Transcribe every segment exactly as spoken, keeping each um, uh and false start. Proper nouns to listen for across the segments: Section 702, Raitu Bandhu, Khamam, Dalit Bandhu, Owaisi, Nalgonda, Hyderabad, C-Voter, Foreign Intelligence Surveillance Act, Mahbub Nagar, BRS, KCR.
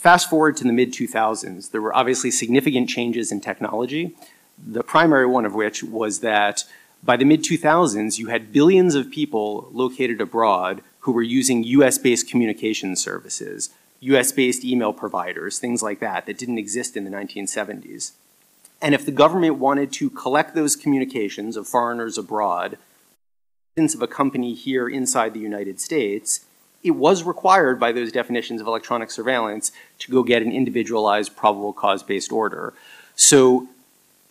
Fast forward to the mid two thousands, there were obviously significant changes in technology, the primary one of which was that by the mid two thousands, you had billions of people located abroad who were using U S based communication services, U S based email providers, things like that, that didn't exist in the nineteen seventies. And if the government wanted to collect those communications of foreigners abroad, of a company here inside the United States, it was required by those definitions of electronic surveillance to go get an individualized probable cause-based order. So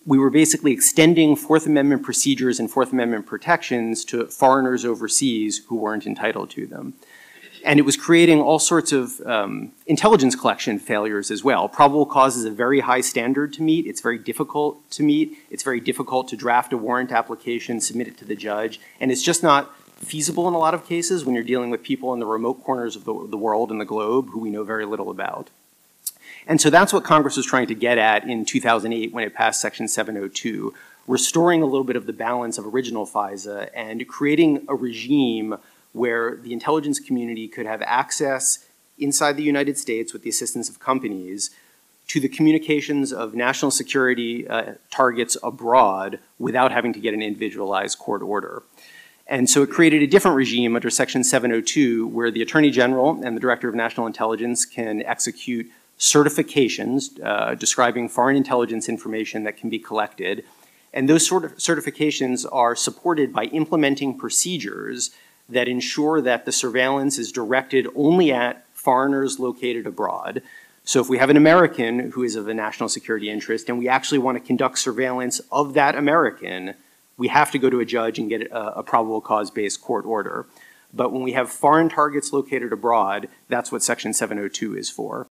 we were basically extending Fourth Amendment procedures and Fourth Amendment protections to foreigners overseas who weren't entitled to them. And it was creating all sorts of um, intelligence collection failures as well. Probable cause is a very high standard to meet. It's very difficult to meet. It's very difficult to draft a warrant application, submit it to the judge, and it's just not feasible in a lot of cases when you're dealing with people in the remote corners of the, the world and the globe who we know very little about. And so that's what Congress was trying to get at in two thousand eight when it passed Section seven oh two, restoring a little bit of the balance of original FISA and creating a regime where the intelligence community could have access inside the United States with the assistance of companies to the communications of national security uh, targets abroad without having to get an individualized court order. And so it created a different regime under Section seven oh two where the Attorney General and the Director of National Intelligence can execute certifications uh, describing foreign intelligence information that can be collected. And those sort of certifications are supported by implementing procedures that ensure that the surveillance is directed only at foreigners located abroad. So if we have an American who is of a national security interest and we actually want to conduct surveillance of that American, we have to go to a judge and get a, a probable cause-based court order. But when we have foreign targets located abroad, that's what Section seven oh two is for.